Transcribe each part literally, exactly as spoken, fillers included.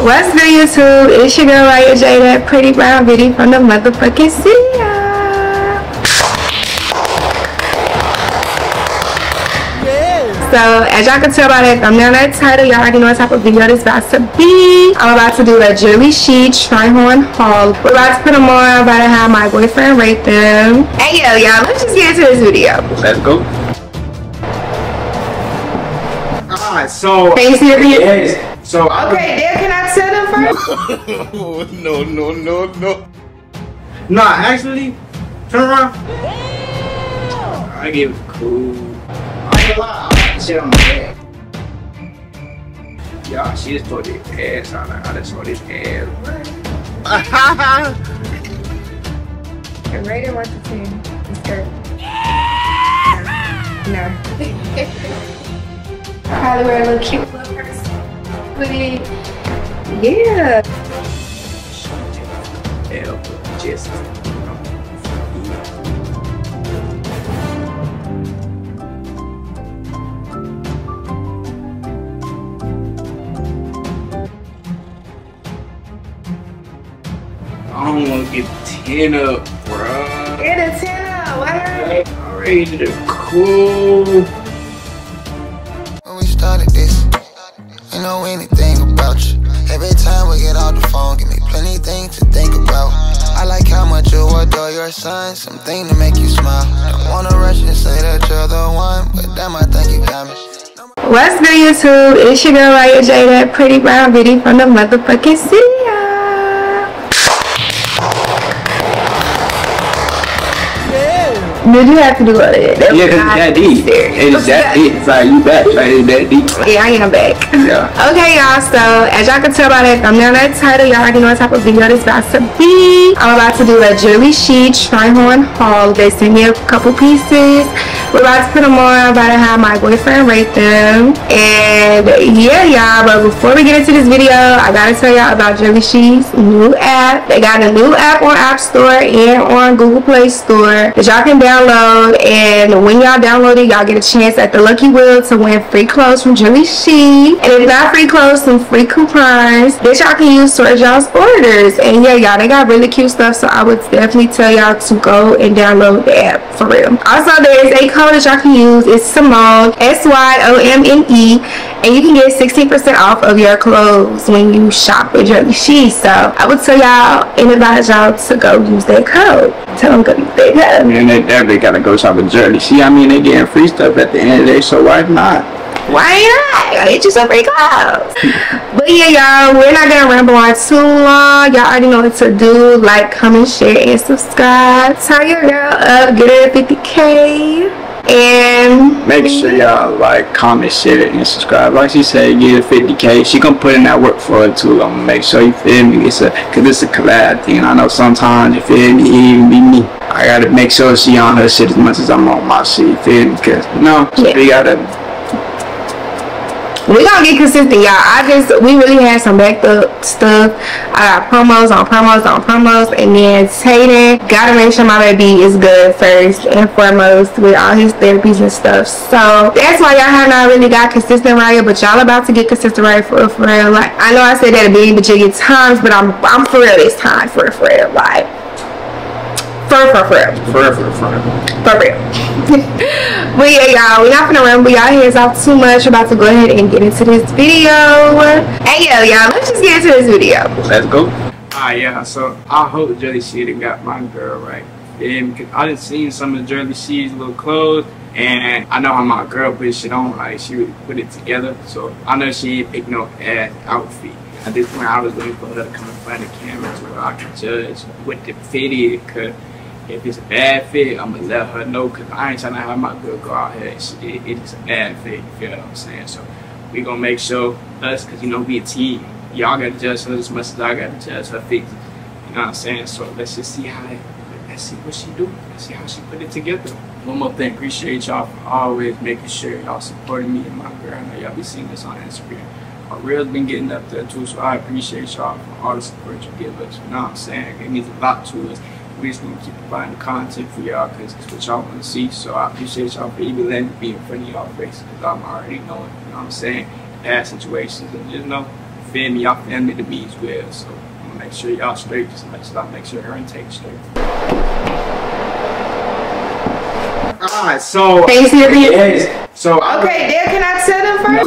What's good, YouTube? It's your girl Raya J, that pretty brown bitty from the motherfucking city. So as y'all can tell by that thumbnail, that title, y'all already know what type of video this is about to be. I'm about to do a Jurllyshe try-on haul. We're about to put them on. I'm about to have my boyfriend rate them. Hey yo, y'all, let's just get into this video. Let's go. Alright, so. Can you see the video? Yes. So. Okay, Dad, can I tell them first? No, no, no, no. Nah, actually, turn around. Yeah. I give it cool. I ain't lie. Shit on my head. Y'all, she just tore this ass out. I just tore this ass. I'm rated one to ten. It's good. No. No. Probably wear a little cute little person. With it. Yeah. Hell, just. I don't want to get ten up, bruh. Get a ten up, why not? I'm ready to cool. When we started this, you know anything about you. Every time we get off the phone, give me plenty things to think about. I like how much you adore your son, something to make you smile. Don't want to rush and say that you're the one, but damn, I think you got me. What's good, YouTube? It's your girl Raya J, that pretty brown bitty from the motherfucking city. Did you have to do all that? That yeah, cause it's that deep. It's that deep. It's like you back. Like it's that deep. Yeah, I am back. Yeah. Okay, y'all. So as y'all can tell by that thumbnail, that title, y'all already know what type of video this is about to be. I'm about to do a Jurllyshe try-on haul. They sent me a couple pieces. We're about to put them on. I'm about to have my boyfriend rate them. And yeah, y'all. But before we get into this video, I gotta tell y'all about Jurllyshe's new app. They got a new app on App Store and on Google Play Store that y'all can download. Download, and when y'all download it, y'all get a chance at the lucky wheel to win free clothes from Jurllyshe, and if not free clothes, some free coupons that y'all can use towards y'all's orders. And yeah, y'all, they got really cute stuff, so I would definitely tell y'all to go and download the app for real. Also, there is a code that y'all can use. It's Simone, S Y O M N E, and you can get sixteen percent off of your clothes when you shop with Jurllyshe. So I would tell y'all and advise y'all to go use that code. Tell them go use that code. And that, that they gotta go shopping Jurllyshe. I mean, they getting free stuff at the end of the day, so why not? Why not? It's just a free clothes. But yeah, y'all, we're not gonna ramble on too long. Y'all already know what to do. Like, comment, share, and subscribe. Turn your girl up, get her to fifty K. And make sure y'all like, comment, share, and subscribe. Like she said, get fifty K. She gonna put in that work for it too. I'm gonna make sure, you feel me. It's a, cause it's a collab thing. I know sometimes, you feel me, it even be me. I gotta make sure she on her shit as much as I'm on my shit, you feel me? Cause you know, yeah. we gotta. We gonna get consistent, y'all. I just, we really had some backed up stuff. I got promos on promos on promos, and then Tatum gotta make sure my baby is good first and foremost with all his therapies and stuff. So that's why y'all have not really got consistent right, but y'all about to get consistent right for, for real. Like, I know I said that a billion bajillion times, but I'm I'm for real this time, for for real, like. For real, for real. For real, for real. For real. But yeah, y'all, we're not gonna ramble y'all hands off too much. We're about to go ahead and get into this video. Hey, yo, y'all, let's just get into this video. Let's go. Alright, yeah, so I hope Jurllyshe got my girl right. And I done seen some of Jurllyshe's little clothes, and I know how my girl put shit on. Like, she really put it together. So I know she ain't pick no ass outfit. At this point, I was waiting for her to come in front of the camera so I could judge what the fit is. Cause if it's a bad fit, I'ma let her know, cause I ain't trying to have my girl go out here. It, it's a bad fit, you feel what I'm saying? So we gonna make sure us, cause you know we a team. Y'all gotta judge her as much as I gotta judge her fit. You know what I'm saying? So let's just see how, let's see what she do. Let's see how she put it together. One more thing, appreciate y'all for always making sure y'all supporting me and my girl. I know y'all be seeing this on Instagram. Our reel's been getting up there too, so I appreciate y'all for all the support you give us. You know what I'm saying? It means a lot to us. We just gonna keep providing content for y'all because it's what y'all wanna see. So I appreciate y'all for even letting me be in front of y'all faces because I'm already knowing, you know what I'm saying, bad situations and just you know, family, y'all family to be as well. So I'm gonna make sure y'all straight, just make sure I make sure her intake's straight. Alright, so yes, so okay, Dad, can I tell them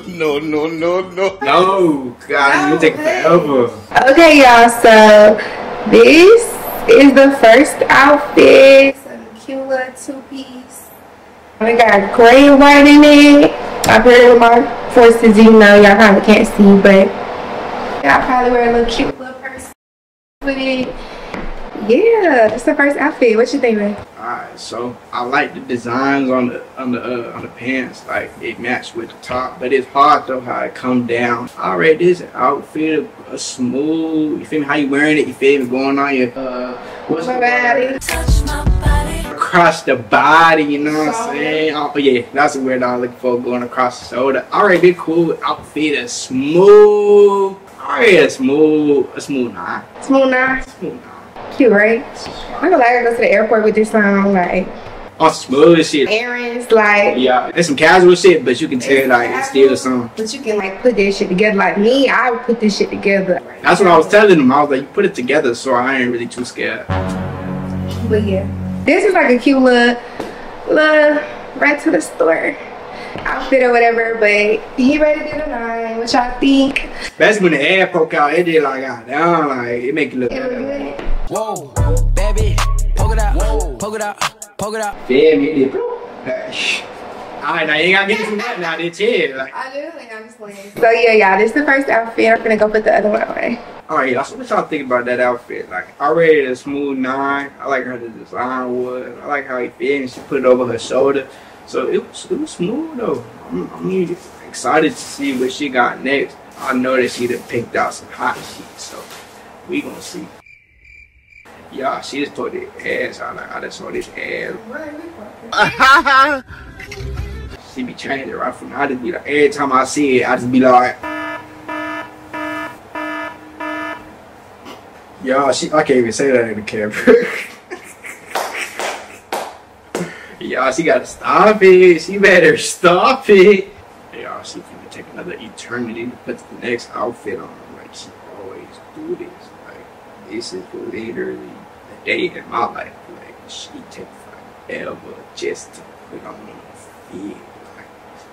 first? No, no, no, no. No, God, you take forever. Okay, y'all, so this is the first outfit. It's a cute little two-piece. We got gray and white in it. I paired it with my forces, even though y'all probably can't see, but y'all probably wear a little cute little purse with it. Yeah, it's the first outfit. What you think, man? Alright, so I like the designs on the on the uh, on the pants. Like it matched with the top, but it's hard though how it come down. Alright, this outfit a smooth. You feel me? How you wearing it? You feel me? Going on your uh, what's my body? Touch my body. Across the body, you know what I'm saying? Oh yeah, that's the word I was looking for. Going across the shoulder. Alright, this cool outfit is smooth. Alright, a smooth, a smooth nine. Smooth nine. Smooth nine. Cute, right? I'm gonna let her go to the airport with this song, like on oh, smooth shit. Errands, like yeah, it's some casual shit, but you can tell like casual, it's still a song. But you can like put this shit together. Like me, I would put this shit together. That's what I was telling them. I was like, you put it together, so I ain't really too scared. But yeah, this is like a cute little, little right to the store outfit or whatever. But he ready to get a nine. What y'all think? That's when the air poke out. It did like out down, like it make it look. It look good. Good. Whoa, baby, poke it out, whoa, poke it out, poke it out. Damn, you did. Alright, now you ain't gotta get from that now, this here. Like. I do, like, I'm just playing. So, yeah, y'all, this is the first outfit. I'm gonna go put the other one away. Alright, y'all, so what y'all think about that outfit? Like, already a smooth nine. I like how the design was. I like how it fit, and she put it over her shoulder. So, it was, it was smooth, though. I'm, I'm excited to see what she got next. I know that she done picked out some hot shit, so we gonna see. Yeah, she just tore this ass out. I just saw this ass. She be changing it right from now. I just be like, every time I see it, I just be like, y'all, she, I can't even say that in the camera. Y'all, she gotta stop it. She better stop it. Y'all, she can take another eternity to put the next outfit on. Like, she always do this. This is literally a day in my life. Like she takes forever just to put on the feet. Like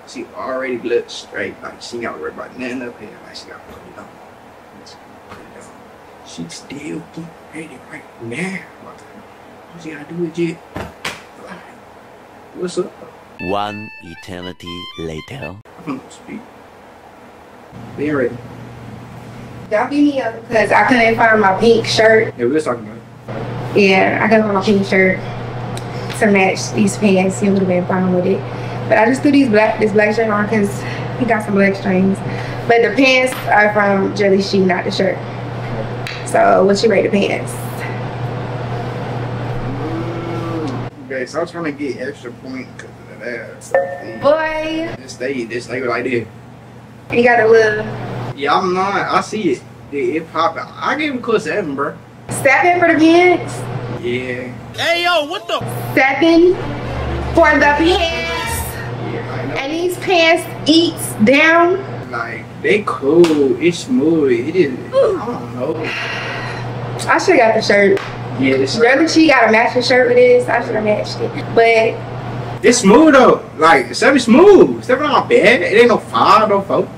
she already looks straight. Like she ain't gotta worry about nothing up here. Like she gotta put it on. She put it on. She still getting ready right now. Like, what she gotta do with it? Like, what's up? One eternity later. I'm gonna speak. Be ready. Y'all beat me up because I couldn't find my pink shirt. Yeah, we were talking about it. Yeah, I couldn't find my pink shirt to match these pants. You would have been fine with it. But I just threw these black, this black shirt on because he got some black strings. But the pants are from Jurllyshe, not the shirt. So, what's your rate of pants? Okay, so I'm trying to get extra point because of that. Boy! This stay, this stay like this. You got a little... Yeah, I'm not. I see it. It, it popped out. I gave him a cool seven, bro. Seven for the pants? Yeah. Hey, yo, what the? Seven for the pants. Yeah, I know. And these pants eats down. Like, they cool. It's smooth. It is. Ooh. I don't know. I should have got the shirt. Yeah, the shirt. Really, she got a matching shirt with this. I should have matched it. But. It's smooth, though. Like, seven smooth. Seven not bad. It ain't no five, no four.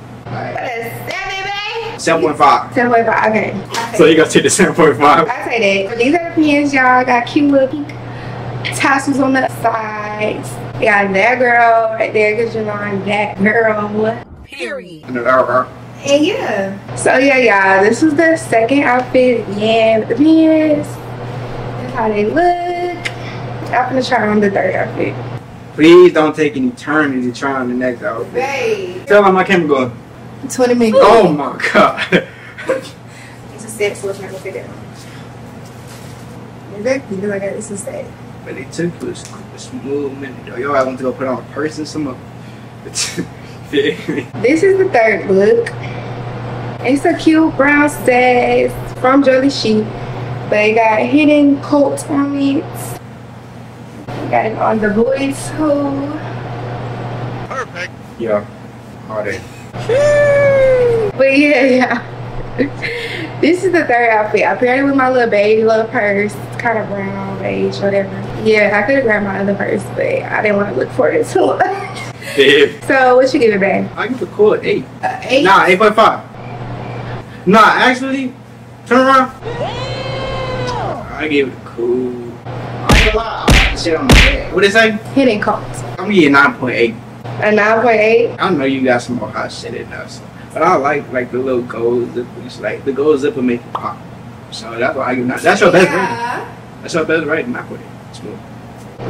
seven point five. seven point five, okay. So you gonna take the seven point five. I'll say that. These are the pins, y'all. Got cute little pink tassels on the sides. You got that girl right there, because you're on that girl. Period. And yeah. So yeah, y'all. This was the second outfit. Yeah, with the pins. That's how they look. I'm gonna try on the third outfit. Please don't take an eternity to try on the next outfit. Babe. Tell them my camera going. twenty minutes. Oh my god. It's a set, so it's not gonna fit that much. Exactly, because I got this instead. But it took you a smooth minute though. Yo, I want to go put on a purse and some of This is the third look. It's a cute brown set from Jurllyshe. But it got hidden coats on it. Got it on the boys too. Perfect. Yeah. All right. Woo! But yeah, yeah. This is the third outfit. I paired it with my little beige little purse. Kind of brown, beige, whatever. Yeah, I could have grabbed my other purse, but I didn't want to look for it too much. Yeah. So what you give it, babe? I give it a cool eight. Uh, eight? Nah, eight point five. Nah, actually, turn around. Yeah. I give it a cool. I ain't gonna lie, I like the shit on my head. What it say? Hidden cult. I'm gonna get nine point eight. A nine point eight? I know you got some more hot shit in there, so. But I like like the little gold zippers. Like the gold zipper make it pop. So that's why I give it. That's your best yeah. rating. That's your best rating. nine point eight. It's cool.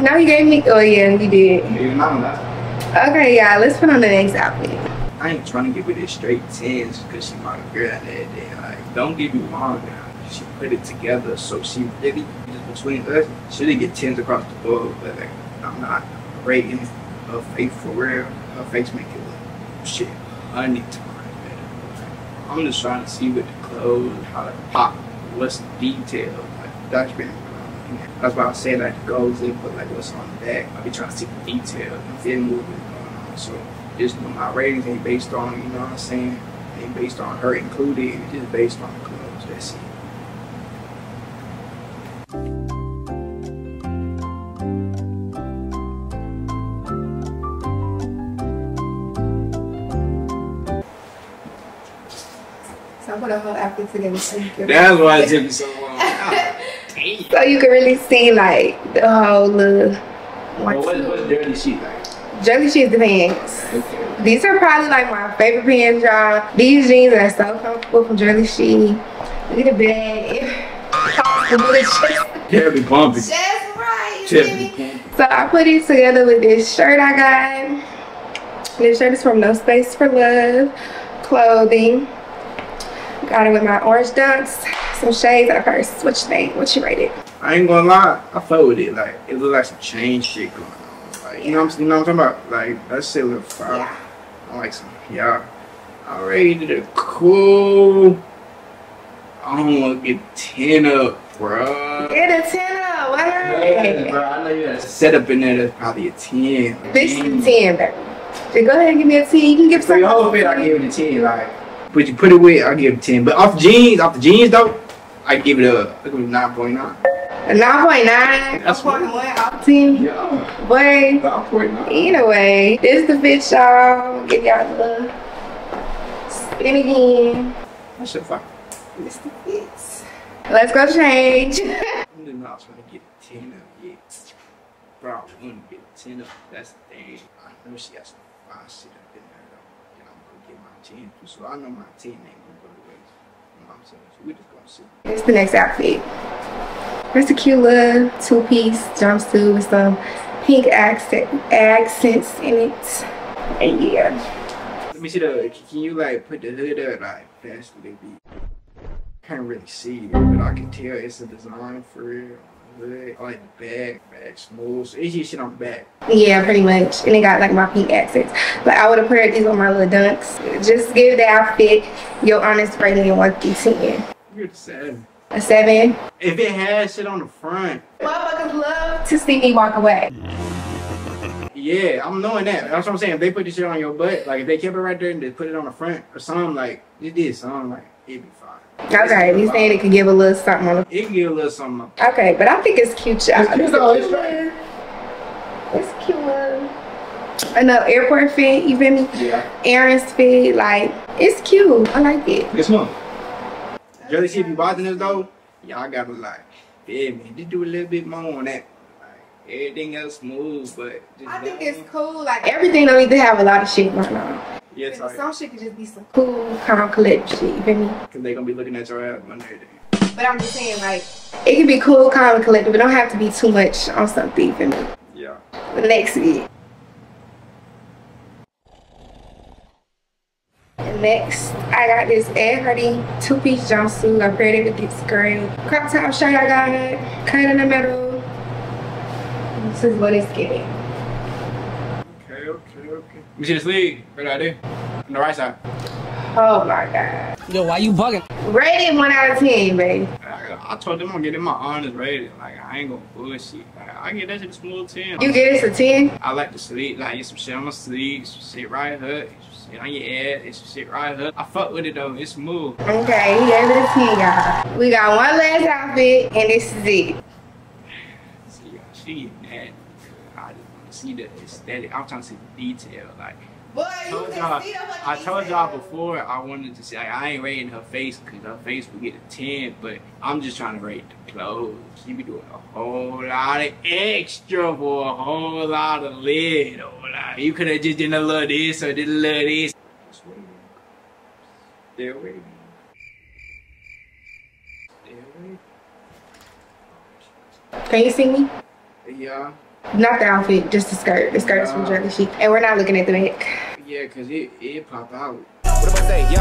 Now you gave me. Oh yeah, you did. Even I don't know. Okay, yeah. Let's put on the next outfit. I ain't trying to give you a straight tens because she my girl that day. Like, don't give you wrong now. She put it together, so she really just between us. She didn't get tens across the board, but like, I'm not rating her face for real. Her face make it look shit. I need to. I'm just trying to see with the clothes, how to pop, what's the detail. Like, that's been, that's why I say like the goals in, but like what's on the back. I be trying to see the detail and then what's going on. So just my ratings ain't based on, you know what I'm saying? Ain't based on her included, it's just based on the clothes. That's it. I put a whole outfit together. So that's why it took me so long. Damn. So you can really see like the whole look. Well, what what's Jurllyshe like? Jurllyshe is the pants. Okay. These are probably like my favorite pants, y'all. These jeans are so comfortable from Jurllyshe. Look at the bag. It'll be bumpy. Just right. Just so I put it together with this shirt I got. This shirt is from No Space for Love Clothing. Got it with my orange dunks, some shades, and a purse. What you think? What you rated? I ain't gonna lie, I fuck with it. Like, it look like some chain shit going on. Like, yeah. you, know what I'm, you know what I'm talking about? Like, that shit look fire. Yeah. I like some, yeah. I rated it cool. I don't want to get ten up, bro. Get a ten up, what? Yeah, bro, I know you had a setup in there that's probably a ten. This is a ten, baby. Just go ahead and give me a ten. You can give something. For your whole fit, I give it a ten, like. But you put it with, I give it ten. But off jeans, off the jeans though, I give it a nine point nine. A nine point nine? That's what. one point one off ten? Yeah. Boy. nine point nine. Either way, this is the fit, y'all. Give y'all the spin again. That shit fine. This the fit. Let's go change. I'm just not trying to get a ten up yet. Bro, I'm going to get a ten up. That's the thing. I know she got some fine shit up in there. ten. So I know my ten ain't gonna go to waste. You know what I'm saying? So we just gonna see. Here's the next outfit. Here's a cute little two-piece jumpsuit with some pink accent accents in it. And yeah. Let me see the. Can you like put the hood up like fast as they be? I can't really see it, but I can tell it's a design for real. I like the bag, bag smooth. So it's just shit on the back. Yeah, pretty much. And it got like my pink accents. Like I would have paired these with my little dunks. Just give the outfit your honest rating and one through ten. You're a seven. A seven? If it has shit on the front. Motherfuckers love to see me walk away. Yeah, I'm knowing that. That's what I'm saying. If they put this shit on your butt, like if they kept it right there and they put it on the front or something, like it did something, like it'd be fine. Okay, you saying it could give a little something on it? It can give a little something. Okay, but I think it's cute, y'all. It's, it's, it's, right. it's cute. Another airport fit, you feel me? Yeah. Aaron's fit, like, it's cute. I like it. This one. Jurllyshe, if you watching this though, y'all gotta like, feel me. Just do a little bit more on that. Like, everything else smooth, but. Just I think it's cool. Like, everything don't need to have a lot of shit going on. Yes, some right. shit could just be some cool, calm, collected shit, you feel me? Because they going to be looking at your ass one day. But I'm just saying, like, it can be cool, calm, and collected, but don't have to be too much on something, you feel me? Yeah. The next fit. Next, I got this Ed Hardy two-piece jumpsuit. I paired it with this girl. Crop top shirt I got, cut in the middle. This is what it's getting. Okay, okay. Let me see the sleeve. Right out there. On the right side. Oh my god. Yo, why you bugging? Rated one out of ten, baby. I, I told them I'm gonna get in my honest rating. Like, I ain't gonna bullshit. Like, I get that shit a smooth ten. You get it a ten? I like the sleeve. Like, get some shit on my sleeve. Some shit right hook. Some shit on your ass. It's some shit right up. I fuck with it though. It's a move. Okay, he gave it a ten, y'all. We got one last outfit, and this is it. See, y'all, she is mad. I just want to see the aesthetic. I'm trying to see the detail, like. Boy, you can see I told y'all before I wanted to say like, I ain't rating her face because her face would get a ten, but I'm just trying to rate the clothes. She be doing a whole lot of extra for a whole lot of little. Like, you could have just did a little this or did a little this. Just waiting. They're waiting. They're waiting. Can you see me? Yeah. Not the outfit, just the skirt. The skirt's uh, from Jurllyshe. And we're not looking at the back. Yeah, because it, it pop out. What if I say, yo,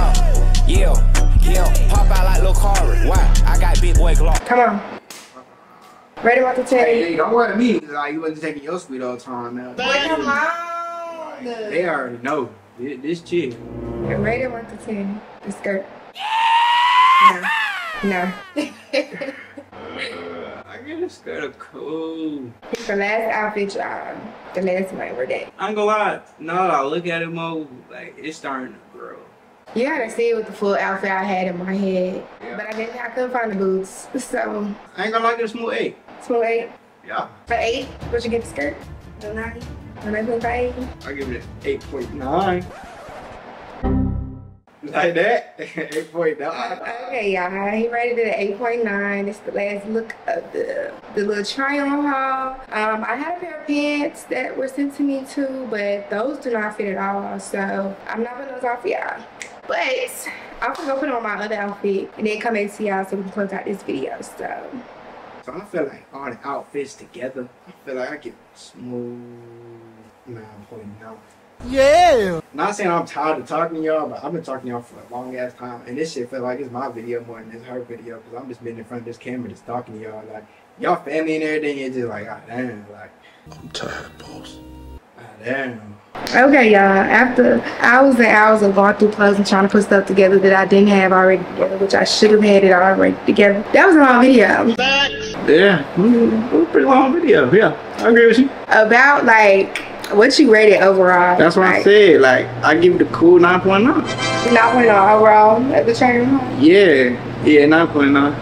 yeah, yeah, pop out like Lil Cara. Why? I got big boy Glock. Come on. Right about to tell you. Hey, don't worry me. Like, you wasn't taking your sweet all the time now. But come on. Like, they already know. This chick. Right about to tell you. The skirt. Yeah. No. No. This skirt is cool. It's the last outfit, y'all. The last one we're dead. I ain't gonna lie. Now that I look at it more, like, it's starting to grow. You gotta see it with the full outfit I had in my head. Yeah. But I didn't, I couldn't find the boots, so. I ain't gonna lie, it's smooth eight. Smooth eight? Yeah. For eight, what'd you get the skirt? The nine? The nine point five? I give it eight point nine. Like that? eight point nine. Okay, y'all. He rated it at eight point nine. It's the last look of the the little try-on haul. Um, I had a pair of pants that were sent to me too, but those do not fit at all. So I'm not putting those off, y'all. But I'm gonna go put on my other outfit and then come back to y'all so we can close out this video. So. So I feel like all the outfits together, I feel like I get smooth nine point nine. Yeah. Not saying I'm tired of talking to y'all, but I've been talking to y'all for a long ass time, and this shit feel like it's my video more than it's her video, because I'm just been in front of this camera just talking to y'all, like y'all family and everything. It's just like, ah, damn, like I'm tired, boss. Ah, damn. Okay, y'all. After hours and hours of going through clothes and trying to put stuff together that I didn't have already together, which I should have had it already together. That was a long video. Thanks. Yeah, it was a pretty long video. Yeah, I agree with you. About like. What you rated overall? That's what like, I said. Like, I give it a cool nine point nine. nine point nine overall at the train hall? Yeah. Yeah, nine point nine.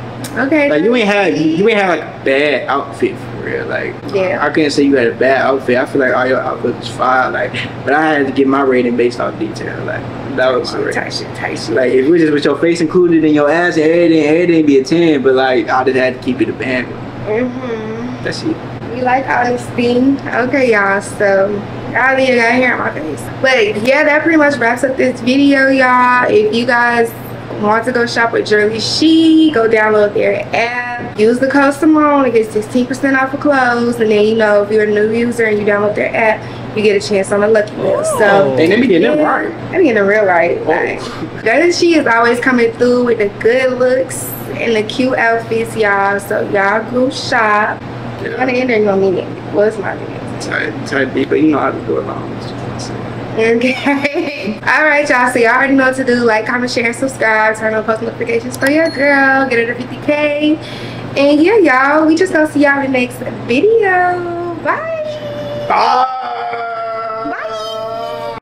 Okay. Like, you ain't had, you ain't had, like, a bad outfit for real. Like, yeah. I, I couldn't say you had a bad outfit. I feel like all your outfits was fire. Like, but I had to get my rating based off detail. Like, that was my rating. Tight shit, tight shit. Like, if it was just with your face included in your ass and everything, everything be a ten. But, like, I just had to keep it a band. Mm-hmm. That's it. We like honesty. Okay, y'all, so I don't even got hair on my face. But yeah, that pretty much wraps up this video, y'all. If you guys want to go shop with Jurllyshe, go download their app. Use the code Simone to get sixteen percent off of clothes. And then, you know, if you're a new user and you download their app, you get a chance on a lucky meal. So, and they be getting them right. They be getting them real right. Oh. Like, Jurllyshe is always coming through with the good looks and the cute outfits, y'all. So, y'all go shop. Yeah. By the end, there you gonna meet it. Well, it's my minutes. Type B, but you know how to do it long. Okay. Alright, y'all. So, y'all already know what to do. Like, comment, share, subscribe. Turn on post notifications for your girl. Get her to fifty K. And yeah, y'all. We just gonna see y'all in the next video. Bye. Bye.